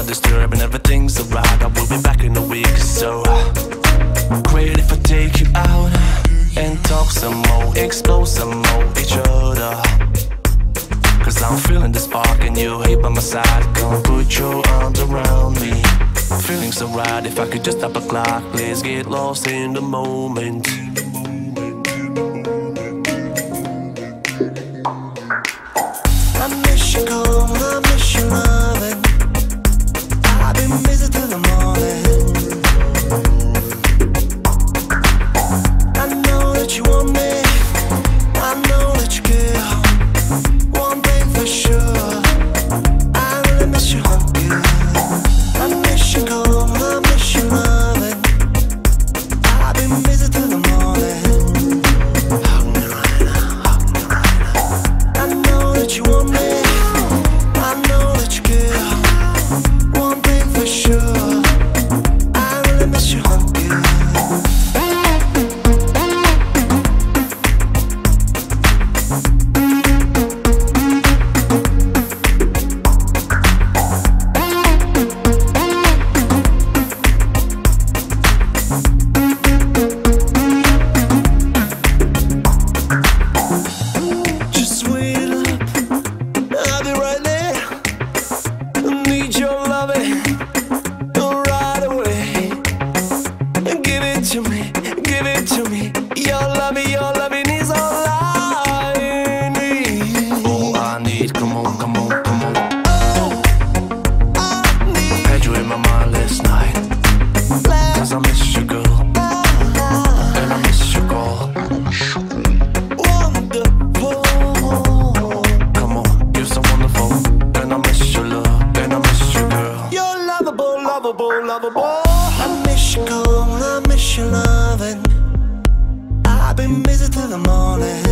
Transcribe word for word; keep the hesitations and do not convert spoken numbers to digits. understood when everything's alright. I will be back in a week, so great if I take you out and talk some more, explore some more, each other. Cause I'm feeling the spark and you here by my side. Come put your arms around me. Feeling so right, if I could just stop a clock. Let's get lost in the moment. I miss you, home, I miss you, loving. I've been busy till the morning. I know that you want me. I know that you care. One thing for sure. I miss you, girl, I miss you, loving. I've been busy till the morning.